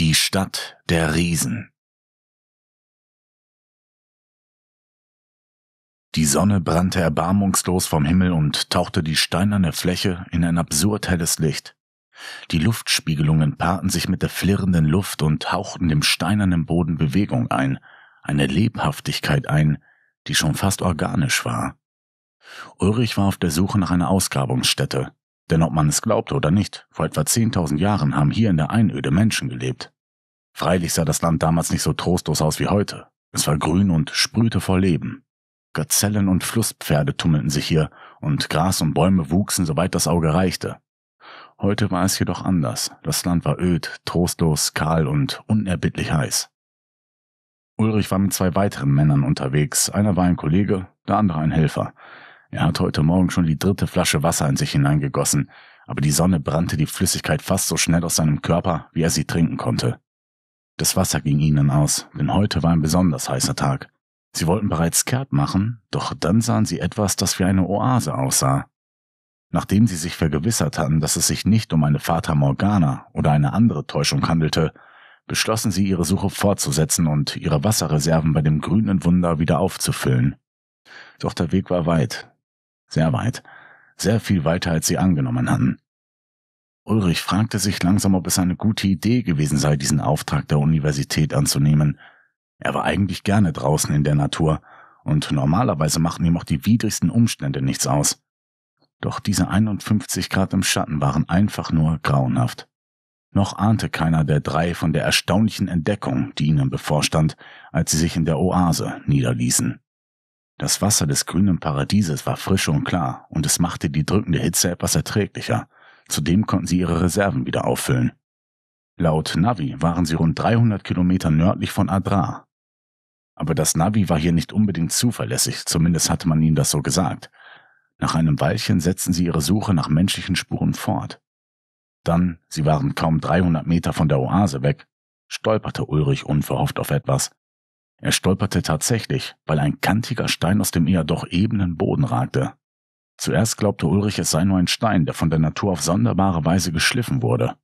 Die Stadt der Riesen. Die Sonne brannte erbarmungslos vom Himmel und tauchte die steinerne Fläche in ein absurd helles Licht. Die Luftspiegelungen paarten sich mit der flirrenden Luft und hauchten dem steinernen Boden Bewegung ein, eine Lebhaftigkeit ein, die schon fast organisch war. Ulrich war auf der Suche nach einer Ausgrabungsstätte, denn ob man es glaubte oder nicht, vor etwa 10.000 Jahren haben hier in der Einöde Menschen gelebt. Freilich sah das Land damals nicht so trostlos aus wie heute. Es war grün und sprühte vor Leben. Gazellen und Flusspferde tummelten sich hier, und Gras und Bäume wuchsen, soweit das Auge reichte. Heute war es jedoch anders. Das Land war öd, trostlos, kahl und unerbittlich heiß. Ulrich war mit zwei weiteren Männern unterwegs. Einer war ein Kollege, der andere ein Helfer. Er hatte heute Morgen schon die dritte Flasche Wasser in sich hineingegossen, aber die Sonne brannte die Flüssigkeit fast so schnell aus seinem Körper, wie er sie trinken konnte. Das Wasser ging ihnen aus, denn heute war ein besonders heißer Tag. Sie wollten bereits kehrt machen, doch dann sahen sie etwas, das wie eine Oase aussah. Nachdem sie sich vergewissert hatten, dass es sich nicht um eine Fata Morgana oder eine andere Täuschung handelte, beschlossen sie, ihre Suche fortzusetzen und ihre Wasserreserven bei dem grünen Wunder wieder aufzufüllen. Doch der Weg war weit, sehr viel weiter, als sie angenommen hatten. Ulrich fragte sich langsam, ob es eine gute Idee gewesen sei, diesen Auftrag der Universität anzunehmen. Er war eigentlich gerne draußen in der Natur, und normalerweise machten ihm auch die widrigsten Umstände nichts aus. Doch diese 51 Grad im Schatten waren einfach nur grauenhaft. Noch ahnte keiner der drei von der erstaunlichen Entdeckung, die ihnen bevorstand, als sie sich in der Oase niederließen. Das Wasser des grünen Paradieses war frisch und klar, und es machte die drückende Hitze etwas erträglicher. Zudem konnten sie ihre Reserven wieder auffüllen. Laut Navi waren sie rund 300 Kilometer nördlich von Adrar. Aber das Navi war hier nicht unbedingt zuverlässig, zumindest hatte man ihnen das so gesagt. Nach einem Weilchen setzten sie ihre Suche nach menschlichen Spuren fort. Dann, sie waren kaum 300 Meter von der Oase weg, stolperte Ulrich unverhofft auf etwas. Er stolperte tatsächlich, weil ein kantiger Stein aus dem eher doch ebenen Boden ragte. Zuerst glaubte Ulrich, es sei nur ein Stein, der von der Natur auf sonderbare Weise geschliffen wurde.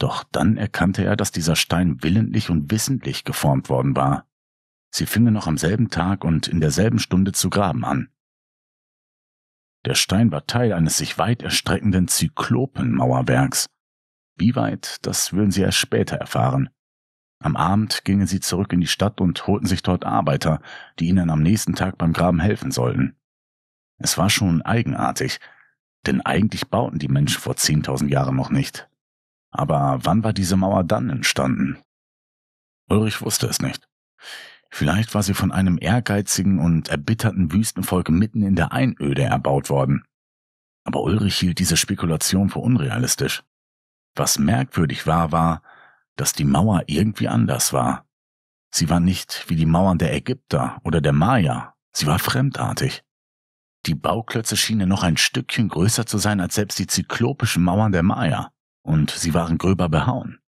Doch dann erkannte er, dass dieser Stein willentlich und wissentlich geformt worden war. Sie fingen noch am selben Tag und in derselben Stunde zu graben an. Der Stein war Teil eines sich weit erstreckenden Zyklopenmauerwerks. Wie weit, das würden sie erst später erfahren. Am Abend gingen sie zurück in die Stadt und holten sich dort Arbeiter, die ihnen am nächsten Tag beim Graben helfen sollten. Es war schon eigenartig, denn eigentlich bauten die Menschen vor 10.000 Jahren noch nicht. Aber wann war diese Mauer dann entstanden? Ulrich wusste es nicht. Vielleicht war sie von einem ehrgeizigen und erbitterten Wüstenvolk mitten in der Einöde erbaut worden. Aber Ulrich hielt diese Spekulation für unrealistisch. Was merkwürdig war, dass die Mauer irgendwie anders war. Sie war nicht wie die Mauern der Ägypter oder der Maya, sie war fremdartig. Die Bauklötze schienen noch ein Stückchen größer zu sein als selbst die zyklopischen Mauern der Maya. Und sie waren gröber behauen.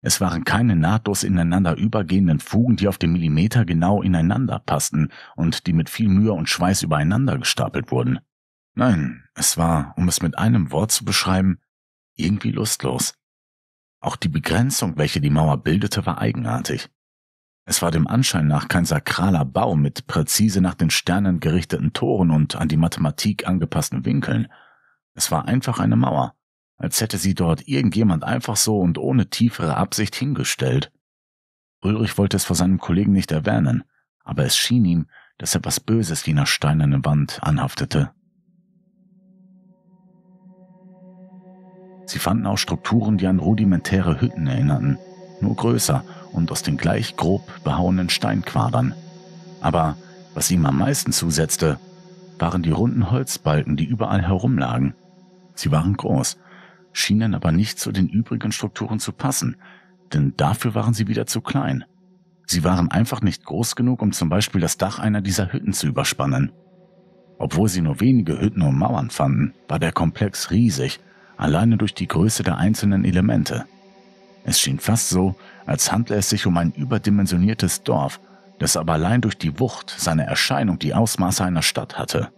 Es waren keine nahtlos ineinander übergehenden Fugen, die auf den Millimeter genau ineinander passten und die mit viel Mühe und Schweiß übereinander gestapelt wurden. Nein, es war, um es mit einem Wort zu beschreiben, irgendwie lustlos. Auch die Begrenzung, welche die Mauer bildete, war eigenartig. Es war dem Anschein nach kein sakraler Bau mit präzise nach den Sternen gerichteten Toren und an die Mathematik angepassten Winkeln. Es war einfach eine Mauer, als hätte sie dort irgendjemand einfach so und ohne tiefere Absicht hingestellt. Ulrich wollte es vor seinem Kollegen nicht erwähnen, aber es schien ihm, dass etwas Böses jener steinernen Wand anhaftete. Sie fanden auch Strukturen, die an rudimentäre Hütten erinnerten, nur größer und aus den gleich grob behauenen Steinquadern. Aber was ihm am meisten zusetzte, waren die runden Holzbalken, die überall herumlagen. Sie waren groß, schienen aber nicht zu den übrigen Strukturen zu passen, denn dafür waren sie wieder zu klein. Sie waren einfach nicht groß genug, um zum Beispiel das Dach einer dieser Hütten zu überspannen. Obwohl sie nur wenige Hütten und Mauern fanden, war der Komplex riesig, alleine durch die Größe der einzelnen Elemente. Es schien fast so, als handle es sich um ein überdimensioniertes Dorf, das aber allein durch die Wucht seiner Erscheinung die Ausmaße einer Stadt hatte.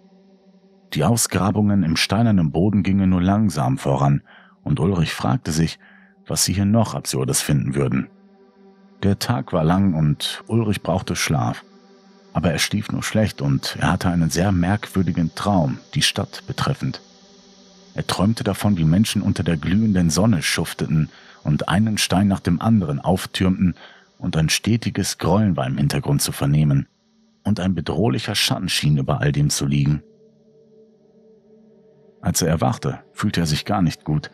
Die Ausgrabungen im steinernen Boden gingen nur langsam voran, und Ulrich fragte sich, was sie hier noch Absurdes finden würden. Der Tag war lang und Ulrich brauchte Schlaf. Aber er schlief nur schlecht und er hatte einen sehr merkwürdigen Traum, die Stadt betreffend. Er träumte davon, wie Menschen unter der glühenden Sonne schufteten und einen Stein nach dem anderen auftürmten und ein stetiges Grollen war im Hintergrund zu vernehmen. Und ein bedrohlicher Schatten schien über all dem zu liegen. Als er erwachte, fühlte er sich gar nicht gut.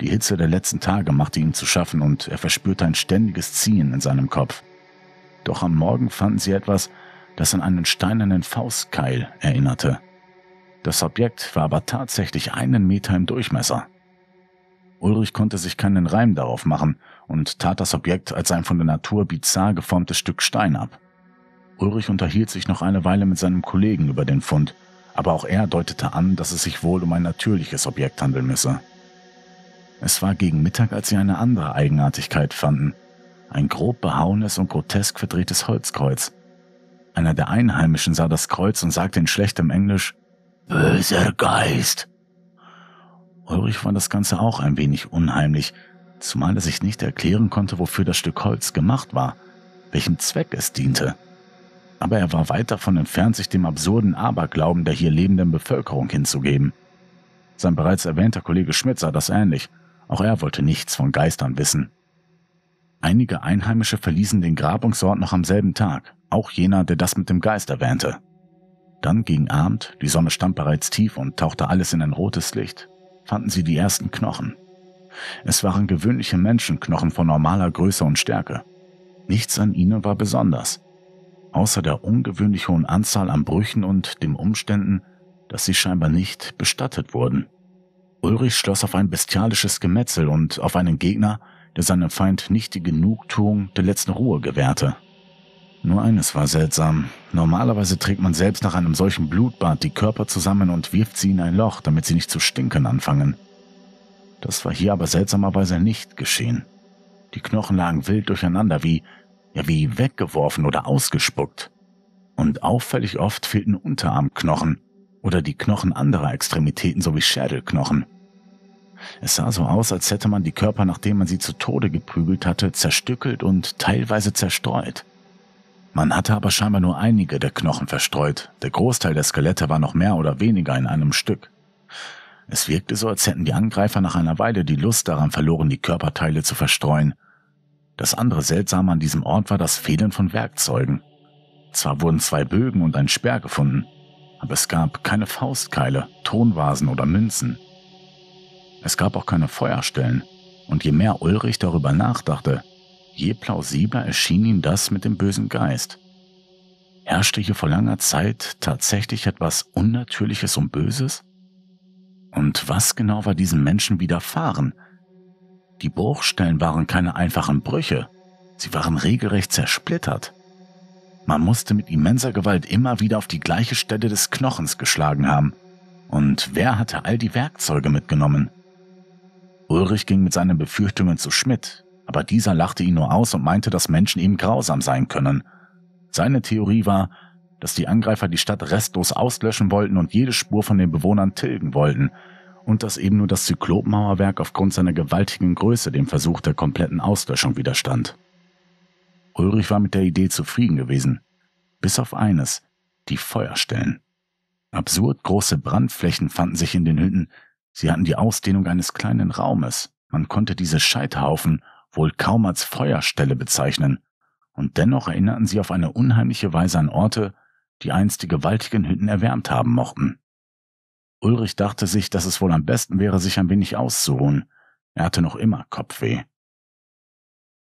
Die Hitze der letzten Tage machte ihm zu schaffen und er verspürte ein ständiges Ziehen in seinem Kopf. Doch am Morgen fanden sie etwas, das an einen steinernen Faustkeil erinnerte. Das Objekt war aber tatsächlich 1 Meter im Durchmesser. Ulrich konnte sich keinen Reim darauf machen und tat das Objekt als ein von der Natur bizarr geformtes Stück Stein ab. Ulrich unterhielt sich noch eine Weile mit seinem Kollegen über den Fund, aber auch er deutete an, dass es sich wohl um ein natürliches Objekt handeln müsse. Es war gegen Mittag, als sie eine andere Eigenartigkeit fanden. Ein grob behauenes und grotesk verdrehtes Holzkreuz. Einer der Einheimischen sah das Kreuz und sagte in schlechtem Englisch, »Böser Geist!« Ulrich fand das Ganze auch ein wenig unheimlich, zumal er sich nicht erklären konnte, wofür das Stück Holz gemacht war, welchem Zweck es diente. Aber er war weit davon entfernt, sich dem absurden Aberglauben der hier lebenden Bevölkerung hinzugeben. Sein bereits erwähnter Kollege Schmidt sah das ähnlich. Auch er wollte nichts von Geistern wissen. Einige Einheimische verließen den Grabungsort noch am selben Tag, auch jener, der das mit dem Geist erwähnte. Dann gegen Abend, die Sonne stand bereits tief und tauchte alles in ein rotes Licht, fanden sie die ersten Knochen. Es waren gewöhnliche Menschenknochen von normaler Größe und Stärke. Nichts an ihnen war besonders, außer der ungewöhnlich hohen Anzahl an Brüchen und dem Umständen, dass sie scheinbar nicht bestattet wurden. Ulrich schloss auf ein bestialisches Gemetzel und auf einen Gegner, der seinem Feind nicht die Genugtuung der letzten Ruhe gewährte. Nur eines war seltsam. Normalerweise trägt man selbst nach einem solchen Blutbad die Körper zusammen und wirft sie in ein Loch, damit sie nicht zu stinken anfangen. Das war hier aber seltsamerweise nicht geschehen. Die Knochen lagen wild durcheinander, wie weggeworfen oder ausgespuckt. Und auffällig oft fehlten Unterarmknochen oder die Knochen anderer Extremitäten sowie Schädelknochen. Es sah so aus, als hätte man die Körper, nachdem man sie zu Tode geprügelt hatte, zerstückelt und teilweise zerstreut. Man hatte aber scheinbar nur einige der Knochen verstreut, der Großteil der Skelette war noch mehr oder weniger in einem Stück. Es wirkte so, als hätten die Angreifer nach einer Weile die Lust daran verloren, die Körperteile zu verstreuen. Das andere Seltsame an diesem Ort war das Fehlen von Werkzeugen. Zwar wurden 2 Bögen und ein Speer gefunden, aber es gab keine Faustkeile, Tonvasen oder Münzen. Es gab auch keine Feuerstellen, und je mehr Ulrich darüber nachdachte, je plausibler erschien ihm das mit dem bösen Geist. Herrschte hier vor langer Zeit tatsächlich etwas Unnatürliches und Böses? Und was genau war diesen Menschen widerfahren? Die Bruchstellen waren keine einfachen Brüche, sie waren regelrecht zersplittert. Man musste mit immenser Gewalt immer wieder auf die gleiche Stelle des Knochens geschlagen haben. Und wer hatte all die Werkzeuge mitgenommen? Ulrich ging mit seinen Befürchtungen zu Schmidt, aber dieser lachte ihn nur aus und meinte, dass Menschen eben grausam sein können. Seine Theorie war, dass die Angreifer die Stadt restlos auslöschen wollten und jede Spur von den Bewohnern tilgen wollten und dass eben nur das Zyklopenmauerwerk aufgrund seiner gewaltigen Größe dem Versuch der kompletten Auslöschung widerstand. Ulrich war mit der Idee zufrieden gewesen, bis auf eines, die Feuerstellen. Absurd große Brandflächen fanden sich in den Hütten, sie hatten die Ausdehnung eines kleinen Raumes, man konnte diese Scheiterhaufen wohl kaum als Feuerstelle bezeichnen, und dennoch erinnerten sie auf eine unheimliche Weise an Orte, die einst die gewaltigen Hütten erwärmt haben mochten. Ulrich dachte sich, dass es wohl am besten wäre, sich ein wenig auszuruhen, er hatte noch immer Kopfweh.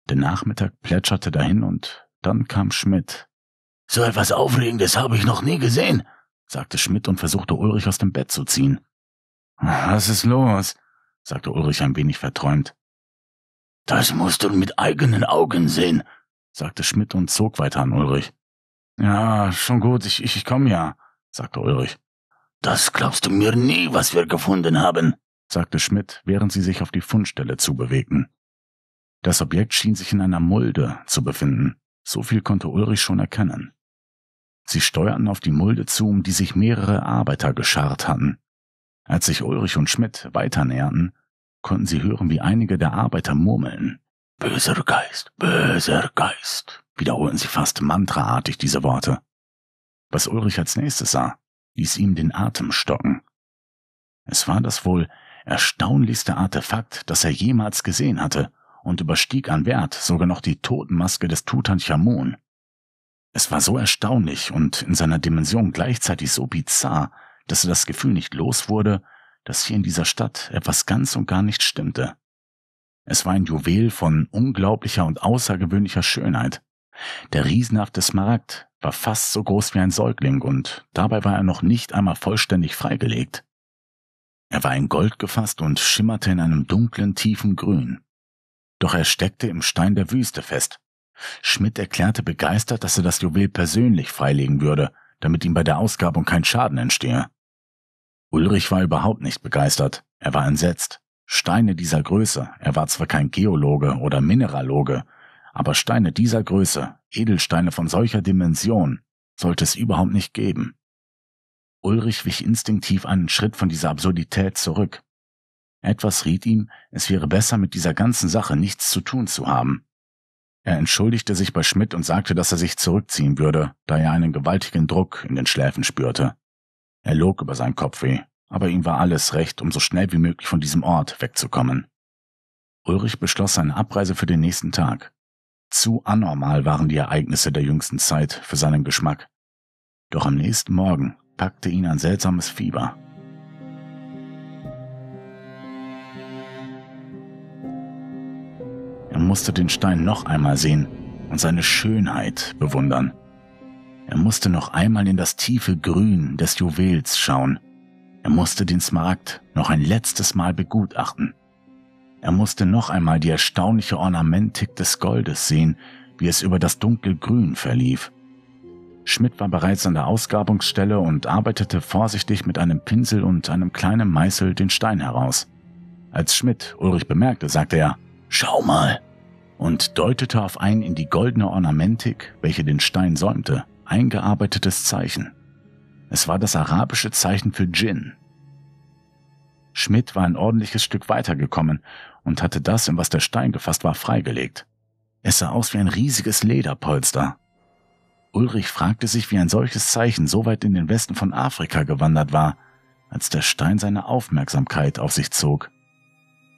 Der Nachmittag plätscherte dahin und dann kam Schmidt. »So etwas Aufregendes habe ich noch nie gesehen«, sagte Schmidt und versuchte Ulrich aus dem Bett zu ziehen. »Was ist los?« sagte Ulrich ein wenig verträumt. »Das musst du mit eigenen Augen sehen«, sagte Schmidt und zog weiter an Ulrich. »Ja, schon gut, ich komme ja«, sagte Ulrich. »Das glaubst du mir nie, was wir gefunden haben«, sagte Schmidt, während sie sich auf die Fundstelle zubewegten. Das Objekt schien sich in einer Mulde zu befinden, so viel konnte Ulrich schon erkennen. Sie steuerten auf die Mulde zu, um die sich mehrere Arbeiter geschart hatten. Als sich Ulrich und Schmidt weiter näherten, konnten sie hören, wie einige der Arbeiter murmeln. »Böser Geist, böser Geist«, wiederholten sie fast mantraartig diese Worte. Was Ulrich als nächstes sah, ließ ihm den Atem stocken. Es war das wohl erstaunlichste Artefakt, das er jemals gesehen hatte, und überstieg an Wert sogar noch die Totenmaske des Tutanchamun. Es war so erstaunlich und in seiner Dimension gleichzeitig so bizarr, dass er das Gefühl nicht los wurde, dass hier in dieser Stadt etwas ganz und gar nicht stimmte. Es war ein Juwel von unglaublicher und außergewöhnlicher Schönheit. Der riesenhafte Smaragd war fast so groß wie ein Säugling und dabei war er noch nicht einmal vollständig freigelegt. Er war in Gold gefasst und schimmerte in einem dunklen, tiefen Grün. Doch er steckte im Stein der Wüste fest. Schmidt erklärte begeistert, dass er das Juwel persönlich freilegen würde, damit ihm bei der Ausgrabung kein Schaden entstehe. Ulrich war überhaupt nicht begeistert, er war entsetzt. Steine dieser Größe, er war zwar kein Geologe oder Mineraloge, aber Steine dieser Größe, Edelsteine von solcher Dimension, sollte es überhaupt nicht geben. Ulrich wich instinktiv einen Schritt von dieser Absurdität zurück. Etwas riet ihm, es wäre besser, mit dieser ganzen Sache nichts zu tun zu haben. Er entschuldigte sich bei Schmidt und sagte, dass er sich zurückziehen würde, da er einen gewaltigen Druck in den Schläfen spürte. Er log über sein Kopfweh, aber ihm war alles recht, um so schnell wie möglich von diesem Ort wegzukommen. Ulrich beschloss seine Abreise für den nächsten Tag. Zu anormal waren die Ereignisse der jüngsten Zeit für seinen Geschmack. Doch am nächsten Morgen packte ihn ein seltsames Fieber. Er musste den Stein noch einmal sehen und seine Schönheit bewundern. Er musste noch einmal in das tiefe Grün des Juwels schauen. Er musste den Smaragd noch ein letztes Mal begutachten. Er musste noch einmal die erstaunliche Ornamentik des Goldes sehen, wie es über das Dunkelgrün verlief. Schmidt war bereits an der Ausgrabungsstelle und arbeitete vorsichtig mit einem Pinsel und einem kleinen Meißel den Stein heraus. Als Schmidt Ulrich bemerkte, sagte er, »Schau mal«, und deutete auf ein in die goldene Ornamentik, welche den Stein säumte, eingearbeitetes Zeichen. Es war das arabische Zeichen für Djinn. Schmidt war ein ordentliches Stück weitergekommen und hatte das, in was der Stein gefasst war, freigelegt. Es sah aus wie ein riesiges Lederpolster. Ulrich fragte sich, wie ein solches Zeichen so weit in den Westen von Afrika gewandert war, als der Stein seine Aufmerksamkeit auf sich zog.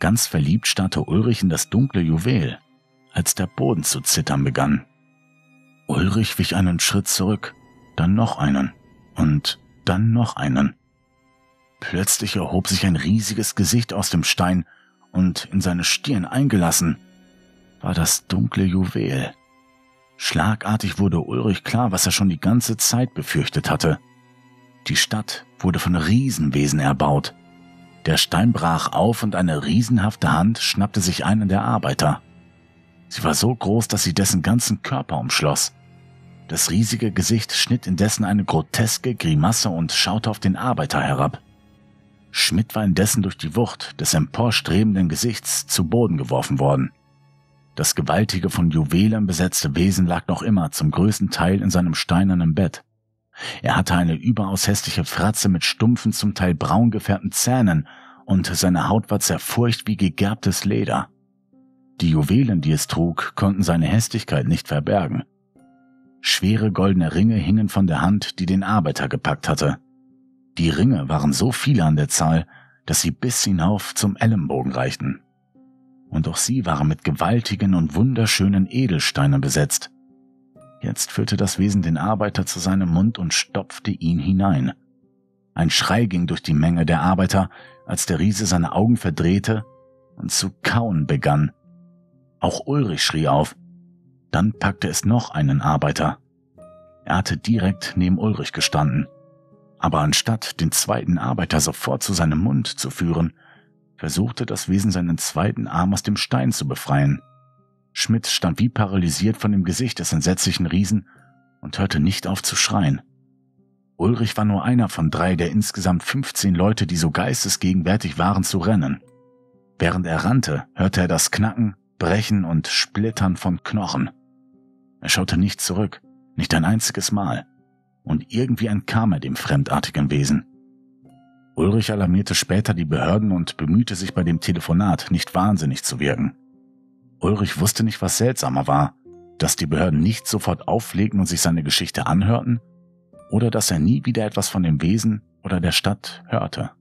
Ganz verliebt starrte Ulrich in das dunkle Juwel, als der Boden zu zittern begann. Ulrich wich einen Schritt zurück, dann noch einen und dann noch einen. Plötzlich erhob sich ein riesiges Gesicht aus dem Stein und in seine Stirn eingelassen war das dunkle Juwel. Schlagartig wurde Ulrich klar, was er schon die ganze Zeit befürchtet hatte. Die Stadt wurde von Riesenwesen erbaut. Der Stein brach auf und eine riesenhafte Hand schnappte sich einen der Arbeiter. Sie war so groß, dass sie dessen ganzen Körper umschloss. Das riesige Gesicht schnitt indessen eine groteske Grimasse und schaute auf den Arbeiter herab. Schmidt war indessen durch die Wucht des emporstrebenden Gesichts zu Boden geworfen worden. Das gewaltige, von Juwelen besetzte Wesen lag noch immer zum größten Teil in seinem steinernen Bett. Er hatte eine überaus hässliche Fratze mit stumpfen, zum Teil braun gefärbten Zähnen und seine Haut war zerfurcht wie gegerbtes Leder. Die Juwelen, die es trug, konnten seine Hässlichkeit nicht verbergen. Schwere goldene Ringe hingen von der Hand, die den Arbeiter gepackt hatte. Die Ringe waren so viele an der Zahl, dass sie bis hinauf zum Ellenbogen reichten. Und auch sie waren mit gewaltigen und wunderschönen Edelsteinen besetzt. Jetzt führte das Wesen den Arbeiter zu seinem Mund und stopfte ihn hinein. Ein Schrei ging durch die Menge der Arbeiter, als der Riese seine Augen verdrehte und zu kauen begann. Auch Ulrich schrie auf. Dann packte es noch einen Arbeiter. Er hatte direkt neben Ulrich gestanden. Aber anstatt den zweiten Arbeiter sofort zu seinem Mund zu führen, versuchte das Wesen seinen zweiten Arm aus dem Stein zu befreien. Schmidt stand wie paralysiert von dem Gesicht des entsetzlichen Riesen und hörte nicht auf zu schreien. Ulrich war nur einer von drei der insgesamt 15 Leute, die so geistesgegenwärtig waren, zu rennen. Während er rannte, hörte er das Knacken, Brechen und Splittern von Knochen. Er schaute nicht zurück, nicht ein einziges Mal, und irgendwie entkam er dem fremdartigen Wesen. Ulrich alarmierte später die Behörden und bemühte sich bei dem Telefonat, nicht wahnsinnig zu wirken. Ulrich wusste nicht, was seltsamer war, dass die Behörden nicht sofort auflegten und sich seine Geschichte anhörten oder dass er nie wieder etwas von dem Wesen oder der Stadt hörte.